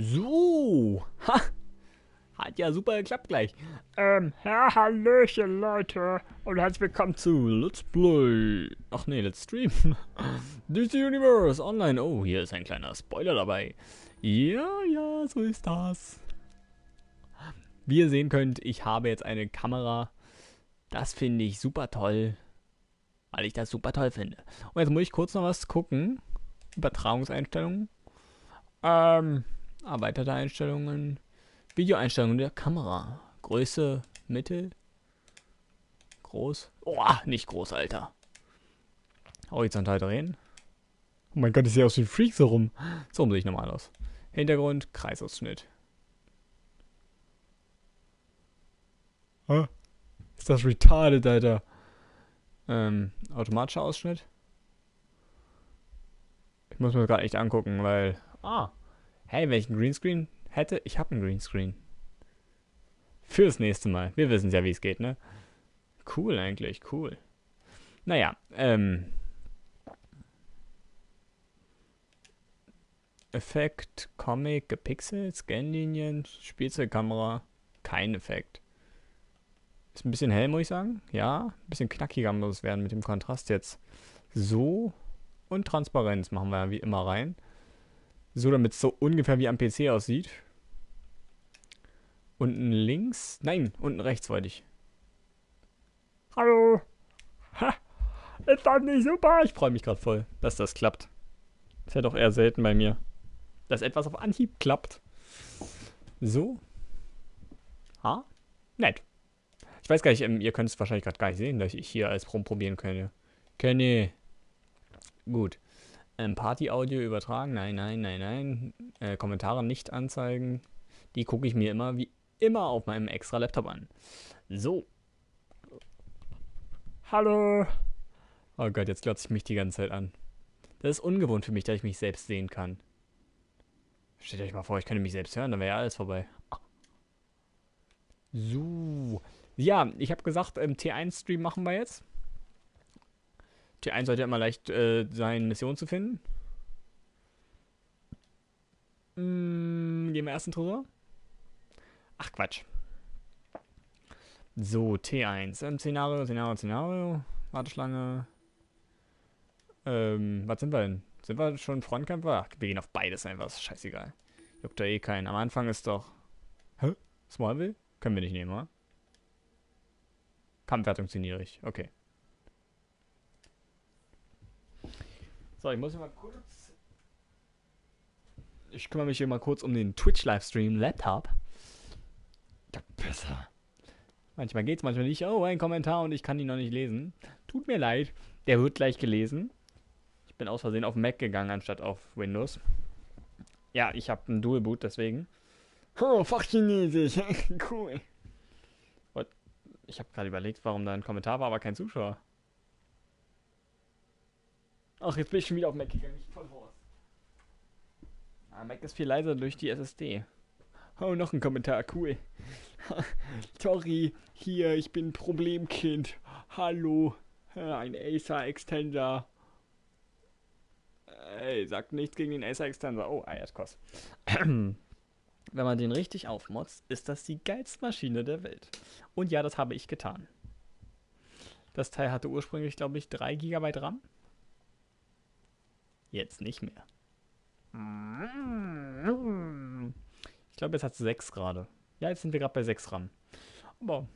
So, ha, hat ja super geklappt gleich. Ja, hallöchen Leute und herzlich willkommen zu Let's Play, ach nee, Let's Stream, DC Universe Online. Oh, hier ist ein kleiner Spoiler dabei. Ja, ja, so ist das. Wie ihr sehen könnt, ich habe jetzt eine Kamera, das finde ich super toll, weil ich das super toll finde. Und jetzt muss ich kurz noch was gucken, Übertragungseinstellungen, erweiterte Einstellungen, Videoeinstellungen der Kamera, Größe, Mittel, groß, oh, nicht groß, Alter, horizontal drehen, oh mein Gott, ich sehe aus wie ein Freak so rum, so rum sehe ich normal aus, Hintergrund, Kreisausschnitt, ist das retarded, Alter, automatischer Ausschnitt, ich muss mir gerade echt angucken, weil, hey, wenn ich einen Greenscreen hätte, ich habe einen Greenscreen. Fürs nächste Mal. Wir wissen ja, wie es geht, ne? Cool eigentlich, cool. Naja, Effekt, Comic, gepixelt, Scanlinien, Spielzeugkamera, kein Effekt. Ist ein bisschen hell, muss ich sagen. Ja, ein bisschen knackiger muss es werden mit dem Kontrast jetzt. So, und Transparenz machen wir ja wie immer rein. So, damit es so ungefähr wie am PC aussieht. Unten links. Nein, unten rechts wollte ich. Hallo. Ha, ist das nicht super? Ich freue mich gerade voll, dass das klappt. Ist ja doch eher selten bei mir, dass etwas auf Anhieb klappt. So. Ha? Nett. Ich weiß gar nicht, ihr könnt es wahrscheinlich gerade gar nicht sehen, dass ich hier alles rumprobieren könnte. Gut. Party-Audio übertragen, nein. Kommentare nicht anzeigen. Die gucke ich mir immer, wie immer, auf meinem extra Laptop an. So. Hallo. Oh Gott, jetzt glotze ich mich die ganze Zeit an. Das ist ungewohnt für mich, dass ich mich selbst sehen kann. Stellt euch mal vor, ich könnte mich selbst hören, dann wäre ja alles vorbei. So. Ja, ich habe gesagt, T1-Stream machen wir jetzt. T1 sollte immer leicht sein, Mission zu finden. Gehen wir erst in Tresor? Ach Quatsch. So, T1. Szenario. Warteschlange. Was sind wir denn? Sind wir schon Frontkämpfer? Ach, wir gehen auf beides einfach. Ist scheißegal. Juckt da eh keinen. Am Anfang ist doch... Hä? Smallville? Können wir nicht nehmen, oder? Kampfwertung zinierig. Okay. So, ich muss hier mal kurz... Ich kümmere mich hier mal kurz um den Twitch-Livestream-Laptop. Besser. Manchmal geht's, manchmal nicht. Oh, ein Kommentar und ich kann ihn noch nicht lesen. Tut mir leid, der wird gleich gelesen. Ich bin aus Versehen auf Mac gegangen, anstatt auf Windows. Ja, ich habe einen Dual-Boot, deswegen. Oh, Fachchinesisch. Cool. Und ich habe gerade überlegt, warum da ein Kommentar war, aber kein Zuschauer. Ach, jetzt bin ich schon wieder auf Mac gegangen, nicht voll raus. Ah, Mac ist viel leiser durch die SSD. Oh, noch ein Kommentar, cool. Sorry, hier, ich bin Problemkind. Hallo, ein Acer-Extender. Ey, sagt nichts gegen den Acer-Extender. Oh, Eiertkos. Wenn man den richtig aufmotzt, ist das die geilste Maschine der Welt. Und ja, das habe ich getan. Das Teil hatte ursprünglich, glaube ich, 3 GB RAM. Jetzt nicht mehr. Ich glaube, jetzt hat es 6 gerade. Ja, jetzt sind wir gerade bei 6 RAM. Aber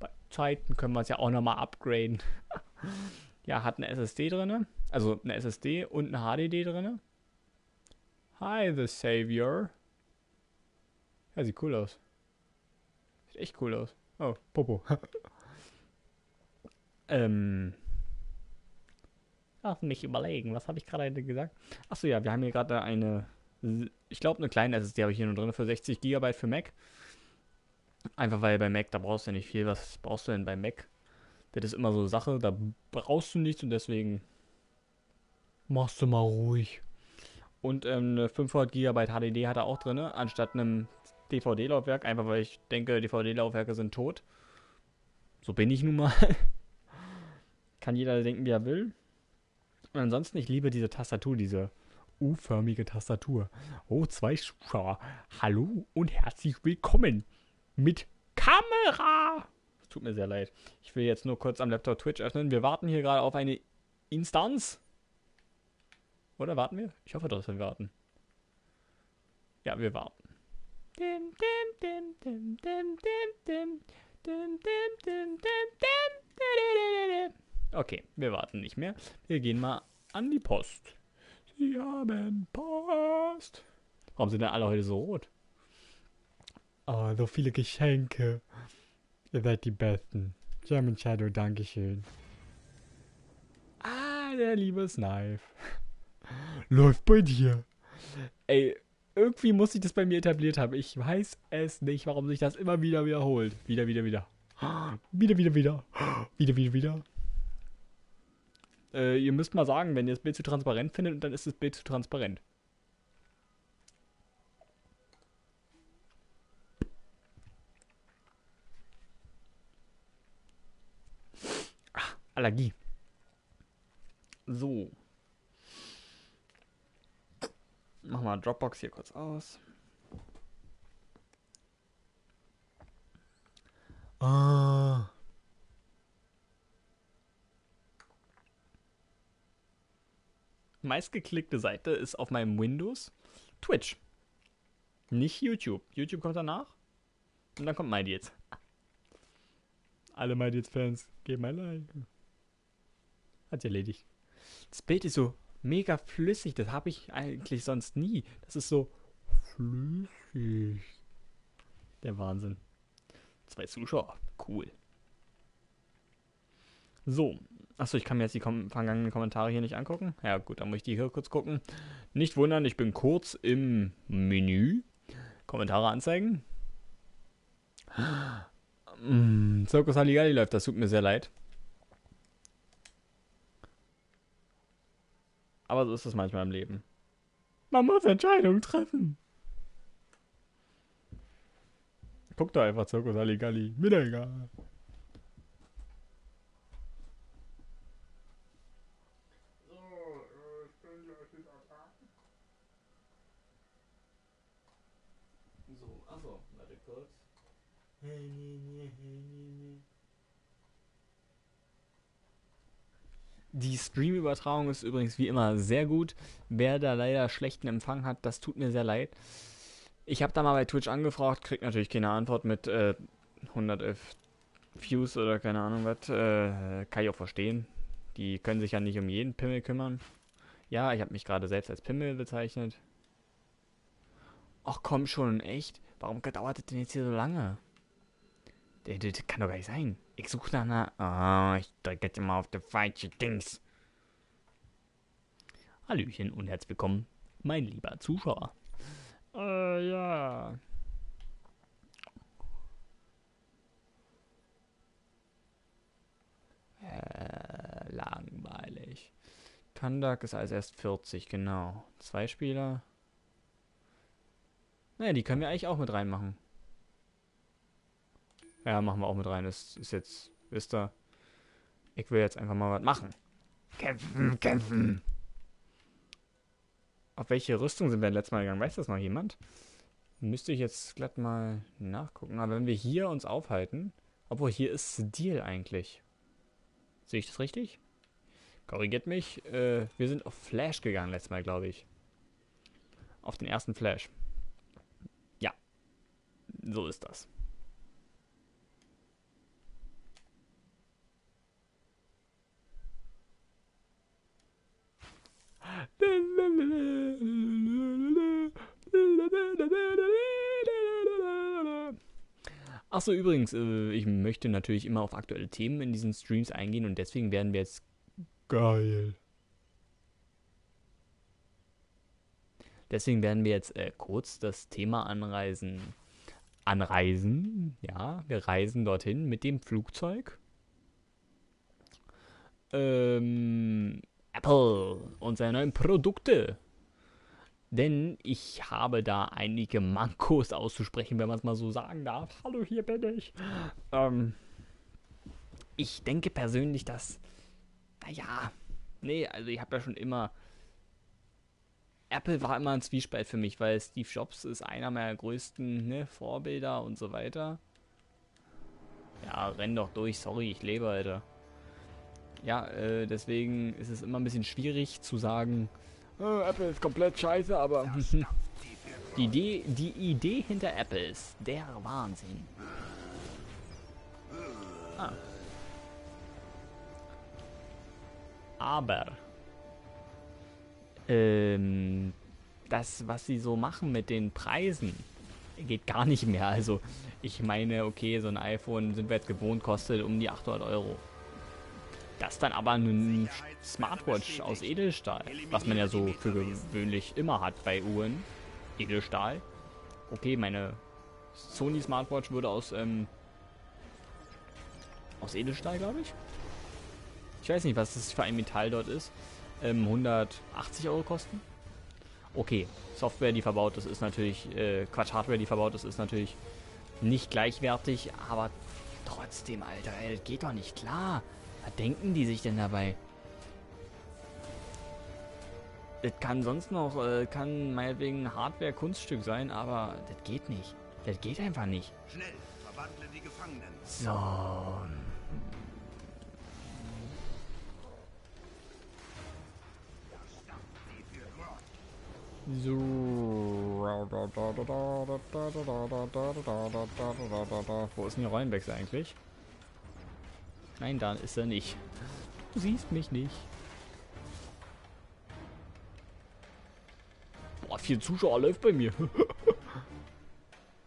bei Zeiten können wir es ja auch nochmal upgraden. Ja, hat eine SSD drin. Also eine SSD und eine HDD drin. Hi, The Savior. Ja, sieht cool aus. Sieht echt cool aus. Oh, Popo. Lass mich überlegen, was habe ich gerade gesagt? Achso, ja, wir haben hier gerade eine, ich glaube, eine kleine SSD habe ich hier nur drin für 60 GB für Mac. Einfach weil bei Mac, da brauchst du ja nicht viel. Was brauchst du denn bei Mac? Das ist immer so eine Sache, da brauchst du nichts und deswegen machst du mal ruhig. Und eine 500 GB HDD hat er auch drin, anstatt einem DVD-Laufwerk. Einfach weil ich denke, DVD-Laufwerke sind tot. So bin ich nun mal. Kann jeder denken, wie er will. Und ansonsten, ich liebe diese Tastatur, diese U-förmige Tastatur. Oh, 2 Zuschauer. Hallo und herzlich willkommen mit Kamera. Es tut mir sehr leid. Ich will jetzt nur kurz am Laptop Twitch öffnen. Wir warten hier gerade auf eine Instanz. Oder warten wir? Ich hoffe, dass wir warten. Ja, wir warten. Okay, wir warten nicht mehr. Wir gehen mal an die Post. Sie haben Post. Warum sind denn alle heute so rot? Oh, so viele Geschenke. Ihr seid die Besten. German Shadow, dankeschön. Ah, der liebe Snipe. Läuft bei dir. Ey, irgendwie muss ich das bei mir etabliert haben. Ich weiß es nicht, warum sich das immer wieder wiederholt. Wieder. Ihr müsst mal sagen, wenn ihr das Bild zu transparent findet, und dann ist das Bild zu transparent. Ach, Allergie. So. Mach mal Dropbox hier kurz aus. Ah. Meistgeklickte Seite ist auf meinem Windows Twitch. Nicht YouTube. YouTube kommt danach. Und dann kommt MyDeads. Alle MyDeads-Fans, gebt mein Like. Hat sich erledigt. Das Bild ist so mega flüssig. Das habe ich eigentlich sonst nie. Das ist so flüssig. Der Wahnsinn. 2 Zuschauer. Cool. So. Achso, ich kann mir jetzt die vergangenen Kommentare hier nicht angucken. Ja gut, dann muss ich die hier kurz gucken. Nicht wundern, ich bin kurz im Menü. Kommentare anzeigen. Zirkus Haligali läuft, das tut mir sehr leid. Aber so ist es manchmal im Leben. Man muss Entscheidungen treffen. Guck doch einfach Zirkus Haligali. Mir egal. Die Stream-Übertragung ist übrigens wie immer sehr gut. Wer da leider schlechten Empfang hat, das tut mir sehr leid. Ich habe da mal bei Twitch angefragt, kriegt natürlich keine Antwort mit 111 Views oder keine Ahnung was. Kann ich auch verstehen. Die können sich ja nicht um jeden Pimmel kümmern. Ja, ich habe mich gerade selbst als Pimmel bezeichnet. Ach komm schon, echt? Warum dauert das denn jetzt hier so lange? Das kann doch gar nicht sein. Ich suche nach einer... Oh, ich drücke jetzt mal auf die falsche Dings. Hallöchen und herzlich willkommen, mein lieber Zuschauer. Ja. Langweilig. Tandak ist als erst 40, genau. 2 Spieler. Naja, die können wir eigentlich auch mit reinmachen. Ja, machen wir auch mit rein. Das ist jetzt, wisst ihr, ich will jetzt einfach mal was machen. Kämpfen, kämpfen. Auf welche Rüstung sind wir denn letztes Mal gegangen? Weiß das noch jemand? Müsste ich jetzt glatt mal nachgucken. Aber wenn wir hier uns aufhalten, obwohl hier ist Deal eigentlich. Sehe ich das richtig? Korrigiert mich. Wir sind auf Flash gegangen letztes Mal, glaube ich. Auf den ersten Flash. Ja. So ist das. Achso, übrigens, ich möchte natürlich immer auf aktuelle Themen in diesen Streams eingehen und deswegen werden wir jetzt geil. Deswegen werden wir jetzt kurz das Thema anreisen. Anreisen? Ja, wir reisen dorthin mit dem Flugzeug. Apple und seine neuen Produkte. Denn ich habe da einige Mankos auszusprechen, wenn man es mal so sagen darf. Hallo, hier bin ich. Ich denke persönlich, dass... Naja, nee, also ich habe ja schon immer Apple war immer ein Zwiespalt für mich, weil Steve Jobs ist einer meiner größten, ne, Vorbilder und so weiter. Ja, renn doch durch, sorry, ich lebe, Alter. Ja, deswegen ist es immer ein bisschen schwierig zu sagen, oh, Apple ist komplett scheiße, aber die Idee hinter Apple ist der Wahnsinn. Ah. Aber das, was sie so machen mit den Preisen, geht gar nicht mehr. Also ich meine, okay, so ein iPhone, sind wir jetzt gewohnt, kostet um die 800 €. Das dann aber eine Smartwatch aus Edelstahl, was man ja so für gewöhnlich immer hat bei Uhren. Edelstahl. Okay, meine Sony Smartwatch würde aus Edelstahl, glaube ich. Ich weiß nicht, was das für ein Metall dort ist. 180 € kosten. Okay, Software, die verbaut ist, ist natürlich, Quatsch, Hardware, die verbaut ist natürlich nicht gleichwertig, aber trotzdem, Alter, ey, das geht doch nicht klar. Was denken die sich denn dabei? Das kann sonst noch, kann meinetwegen Hardware-Kunststück sein, aber das geht nicht. Das geht einfach nicht. Schnell, verwandle die Gefangenen. So. Wo ist denn Reuenbex eigentlich? Nein, da ist er nicht. Du siehst mich nicht. Boah, 4 Zuschauer läuft bei mir.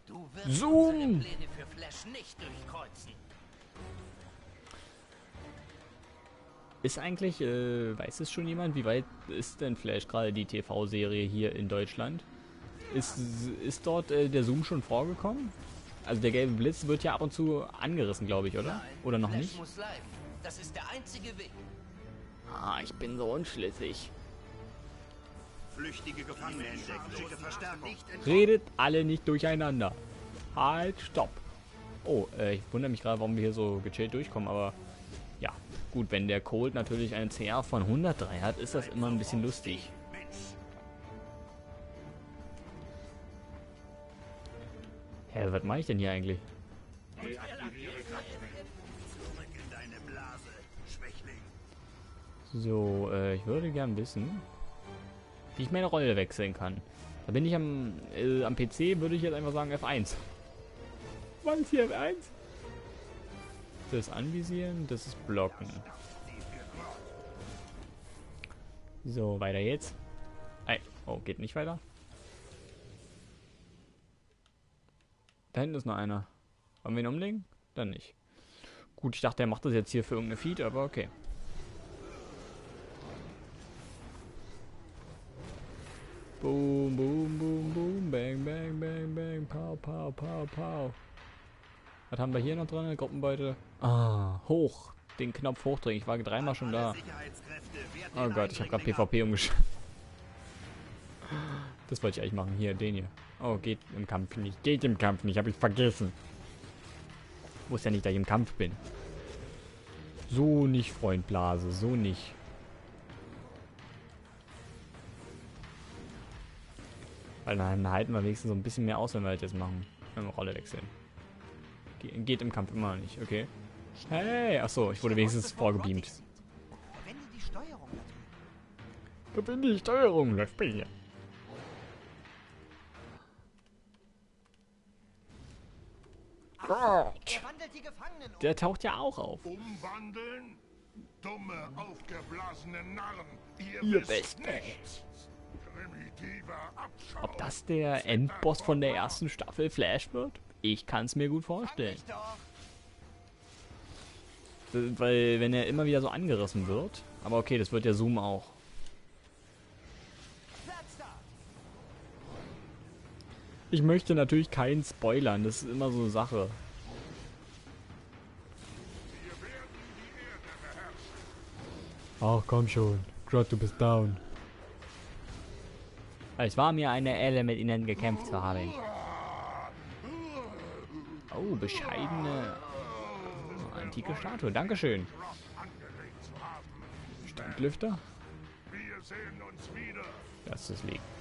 Du wirst Zoom! Pläne für Flash nicht durchkreuzen. Ist eigentlich, weiß es schon jemand, wie weit ist denn Flash gerade, die TV-Serie hier in Deutschland? Ist dort der Zoom schon vorgekommen? Also der gelbe Blitz wird ja ab und zu angerissen, glaube ich, oder? Nein, oder noch Flash nicht? Muss live. Das ist der einzige Weg. Ah, ich bin so unschlüssig. Flüchtige Gefangene entdeckt. Verstärkung. Redet alle nicht durcheinander. Halt, stopp. Oh, ich wundere mich gerade, warum wir hier so gechillt durchkommen, aber ja. Gut, wenn der Cold natürlich einen CR von 103 hat, ist das immer ein bisschen lustig. Hä, was mache ich denn hier eigentlich? So, ich würde gern wissen, wie ich meine Rolle wechseln kann. Da bin ich am PC, würde ich jetzt einfach sagen F1. Was ist hier F1? Das ist anvisieren, das ist blocken. So, weiter jetzt. Oh, geht nicht weiter. Da hinten ist noch einer. Wollen wir ihn umlegen? Dann nicht. Gut, ich dachte, er macht das jetzt hier für irgendeine Feed, aber okay. Boom, boom, boom, boom, bang, bang, bang, bang, pow, pow, pow, pow. Was haben wir hier noch dran? Gruppenbeute. Ah, hoch. Den Knopf hochdrehen. Ich war dreimal schon da. Oh Gott, ich habe gerade PvP umgeschaltet. Das wollte ich eigentlich machen. Hier, den hier. Oh, geht im Kampf nicht. Geht im Kampf nicht. Habe ich vergessen. Ich wusste ja nicht, dass ich im Kampf bin. So nicht, Freund Blase. So nicht. Weil dann halten wir wenigstens so ein bisschen mehr aus, wenn wir das jetzt machen. Wenn wir Rolle wechseln. Geht im Kampf immer nicht, okay. Hey, achso, ich wurde wenigstens vorgebeamt. Verwende die Steuerung, läuft bei hier. Gott! Der taucht ja auch auf. Umwandeln? Dumme, aufgeblasene Narren. Ihr wisst nichts. Ob das der Endboss von der ersten Staffel Flash wird? Ich kann es mir gut vorstellen. Weil, wenn er immer wieder so angerissen wird. Aber okay, das wird der Zoom auch. Ich möchte natürlich keinen spoilern, das ist immer so eine Sache. Ach komm schon, Grott, du bist down. Es war mir eine Ehre, mit ihnen gekämpft zu haben. Oh, bescheidene antike Statue. Dankeschön. Standlüfter? Lass es liegen.